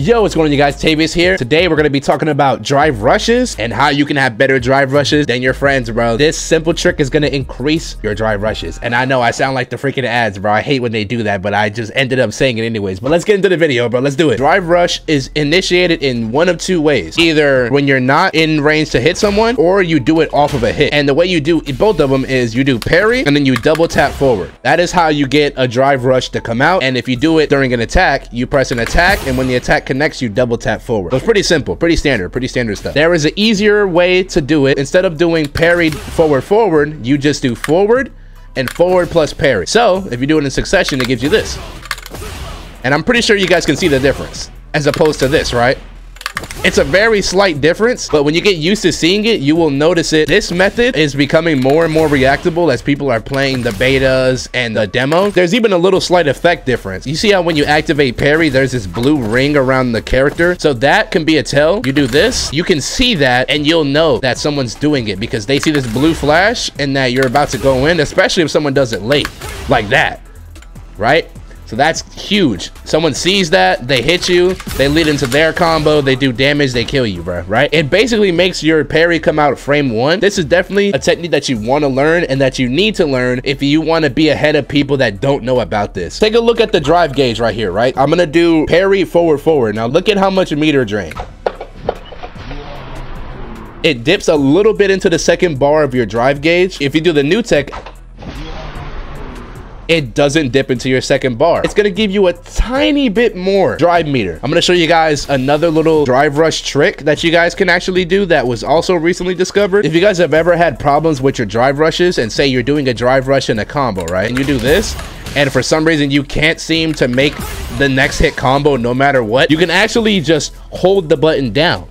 Yo, what's going on, you guys? Tavius here. Today we're going to be talking about drive rushes and how you can have better drive rushes than your friends, bro. This simple trick is going to increase your drive rushes. And I know I sound like the freaking ads, bro. I hate when they do that, but I just ended up saying it anyways. But let's get into the video, bro. Let's do it. Drive rush is initiated in one of two ways: either when you're not in range to hit someone, or you do it off of a hit. And the way you do both of them is you do parry and then you double tap forward. That is how you get a drive rush to come out. And if you do it during an attack, you press an attack, and when the attack connects, you double tap forward. So it's pretty simple, pretty standard stuff. There is an easier way to do it. Instead of doing parried forward, you just do forward and forward plus parry. So if you do it in succession, it gives you this, and I'm pretty sure you guys can see the difference as opposed to this, right? It's a very slight difference, but when you get used to seeing it, you will notice it. This method is becoming more and more reactable as people are playing the betas and the demo. There's even a little slight effect difference. You see how when you activate parry, there's this blue ring around the character? So that can be a tell. You do this, you can see that, and you'll know that someone's doing it because they see this blue flash and that you're about to go in, especially if someone does it late like that, right? So that's huge. Someone sees that, they hit you, they lead into their combo, they do damage, they kill you, bro, right? It basically makes your parry come out frame one. This is definitely a technique that you want to learn and that you need to learn if you want to be ahead of people that don't know about this. Take a look at the drive gauge right here, right? I'm going to do parry forward. Now look at how much meter drain. It dips a little bit into the second bar of your drive gauge. If you do the new tech, it doesn't dip into your second bar. It's gonna give you a tiny bit more drive meter. I'm gonna show you guys another little drive rush trick that you guys can actually do that was also recently discovered. If you guys have ever had problems with your drive rushes, and say you're doing a drive rush in a combo, right? And you do this, and for some reason you can't seem to make the next hit combo no matter what, you can actually just hold the button down.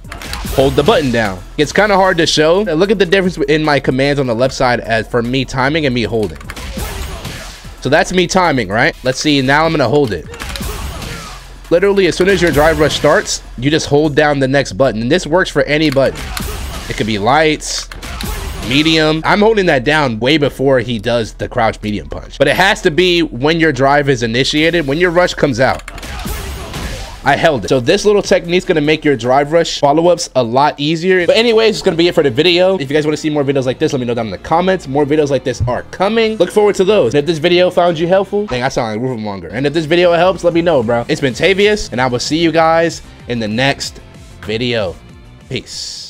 Hold the button down. It's kind of hard to show. Now look at the difference in my commands on the left side as for me timing and me holding. So that's me timing, right? Let's see, now I'm gonna hold it. Literally, as soon as your drive rush starts, you just hold down the next button. And this works for any button. It could be lights, medium. I'm holding that down way before he does the crouch medium punch. But it has to be when your drive is initiated, when your rush comes out. I held it. So this little technique's gonna make your drive rush follow-ups a lot easier. But anyways, it's gonna be it for the video. If you guys wanna see more videos like this, let me know down in the comments. More videos like this are coming. Look forward to those. And if this video found you helpful, dang, I sound like a roofmonger. And if this video helps, let me know, bro. It's been Tavius, and I will see you guys in the next video. Peace.